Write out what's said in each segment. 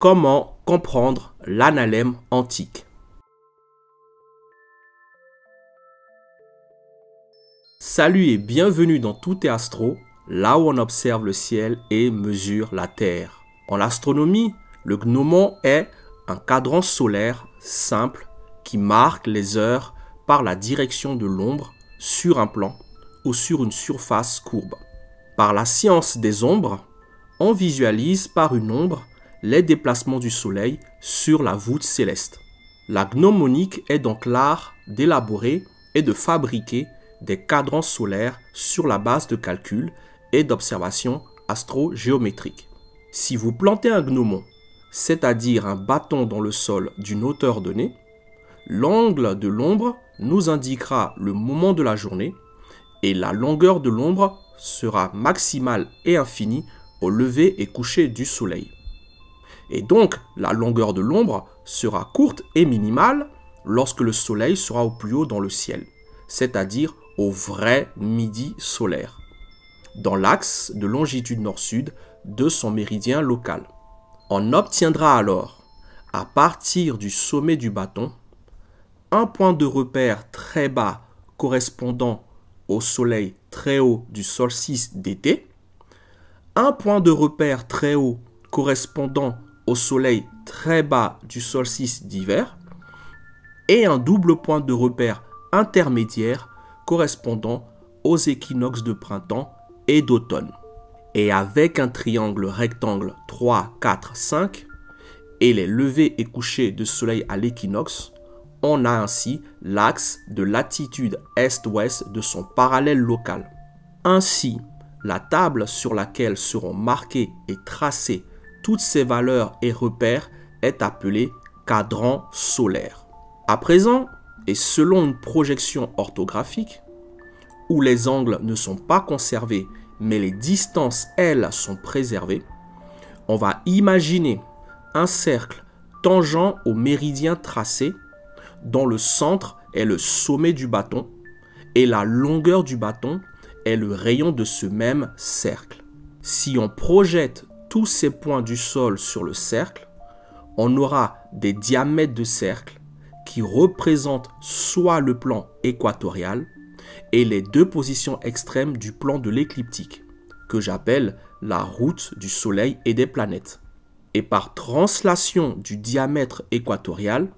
Comment comprendre l'analème antique? Salut et bienvenue dans Tout est Astro, là où on observe le ciel et mesure la Terre. En astronomie, le gnomon est un cadran solaire simple qui marque les heures par la direction de l'ombre sur un plan ou sur une surface courbe. Par la science des ombres, on visualise par une ombre les déplacements du soleil sur la voûte céleste. La gnomonique est donc l'art d'élaborer et de fabriquer des cadrans solaires sur la base de calculs et d'observations astrogéométriques. Si vous plantez un gnomon, c'est-à-dire un bâton dans le sol d'une hauteur donnée, l'angle de l'ombre nous indiquera le moment de la journée et la longueur de l'ombre sera maximale et infinie au lever et coucher du soleil. Et donc, la longueur de l'ombre sera courte et minimale lorsque le soleil sera au plus haut dans le ciel, c'est-à-dire au vrai midi solaire, dans l'axe de longitude nord-sud de son méridien local. On obtiendra alors, à partir du sommet du bâton, un point de repère très bas correspondant au soleil très haut du solstice d'été, un point de repère très haut correspondant au soleil très bas du solstice d'hiver et un double point de repère intermédiaire correspondant aux équinoxes de printemps et d'automne. Et avec un triangle rectangle 3, 4, 5 et les levées et couchers de soleil à l'équinoxe, on a ainsi l'axe de latitude est-ouest de son parallèle local. Ainsi, la table sur laquelle seront marquées et tracées toutes ces valeurs et repères est appelée cadran solaire. À présent, et selon une projection orthographique, où les angles ne sont pas conservés, mais les distances, elles, sont préservées, on va imaginer un cercle tangent au méridien tracé, dont le centre est le sommet du bâton, et la longueur du bâton est le rayon de ce même cercle. Si on projette tous ces points du sol sur le cercle, on aura des diamètres de cercle qui représentent soit le plan équatorial et les deux positions extrêmes du plan de l'écliptique, que j'appelle la route du soleil et des planètes. Et par translation du diamètre équatorial,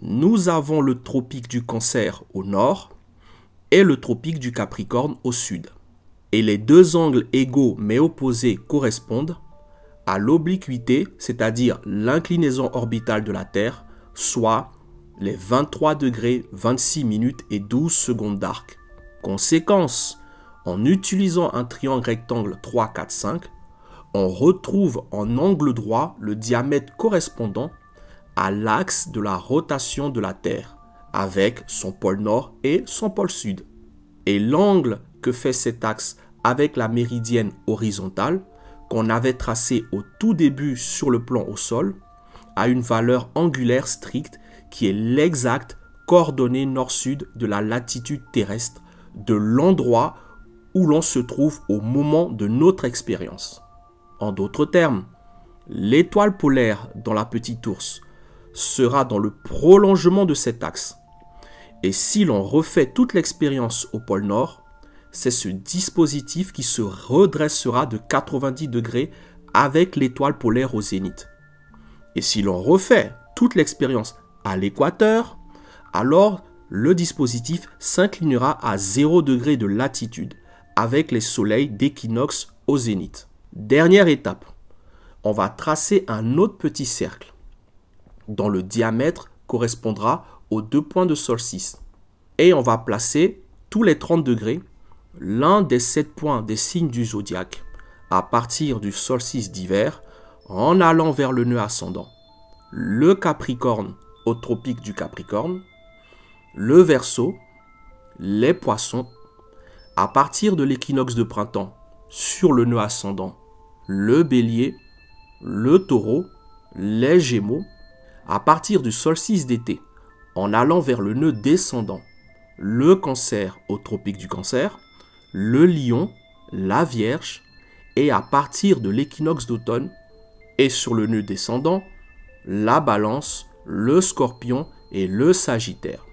nous avons le tropique du Cancer au nord et le tropique du Capricorne au sud. Et les deux angles égaux mais opposés correspondent à l'obliquité, c'est-à-dire l'inclinaison orbitale de la Terre, soit les 23 degrés 26 minutes et 12 secondes d'arc. Conséquence, en utilisant un triangle rectangle 3, 4, 5, on retrouve en angle droit le diamètre correspondant à l'axe de la rotation de la Terre, avec son pôle nord et son pôle sud. Et l'angle que fait cet axe avec la méridienne horizontale, qu'on avait tracée au tout début sur le plan au sol, a une valeur angulaire stricte qui est l'exacte coordonnée nord-sud de la latitude terrestre, de l'endroit où l'on se trouve au moment de notre expérience. En d'autres termes, l'étoile polaire dans la petite ours sera dans le prolongement de cet axe. Et si l'on refait toute l'expérience au pôle nord, c'est ce dispositif qui se redressera de 90 degrés avec l'étoile polaire au zénith. Et si l'on refait toute l'expérience à l'équateur, alors le dispositif s'inclinera à 0 degré de latitude avec les soleils d'équinoxe au zénith. Dernière étape, on va tracer un autre petit cercle dont le diamètre correspondra aux deux points de solstice. Et on va placer tous les 30 degrés l'un des 7 points des signes du zodiaque à partir du solstice d'hiver en allant vers le nœud ascendant. Le Capricorne au tropique du Capricorne, le Verseau, les Poissons, à partir de l'équinoxe de printemps sur le nœud ascendant, le Bélier, le Taureau, les Gémeaux, à partir du solstice d'été en allant vers le nœud descendant, le Cancer au tropique du Cancer, le Lion, la Vierge, et à partir de l'équinoxe d'automne, Et sur le nœud descendant, la Balance, le Scorpion et le Sagittaire.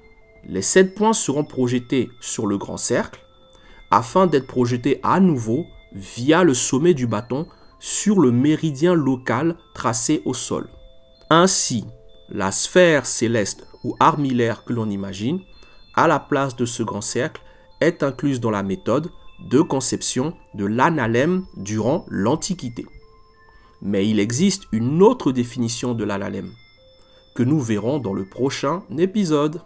Les 7 points seront projetés sur le grand cercle afin d'être projetés à nouveau via le sommet du bâton sur le méridien local tracé au sol. Ainsi, la sphère céleste ou armillaire que l'on imagine, à la place de ce grand cercle, est incluse dans la méthode de conception de l'analème durant l'Antiquité. Mais il existe une autre définition de l'analème, que nous verrons dans le prochain épisode.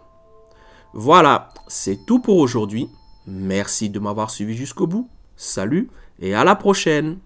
Voilà, c'est tout pour aujourd'hui. Merci de m'avoir suivi jusqu'au bout. Salut et à la prochaine!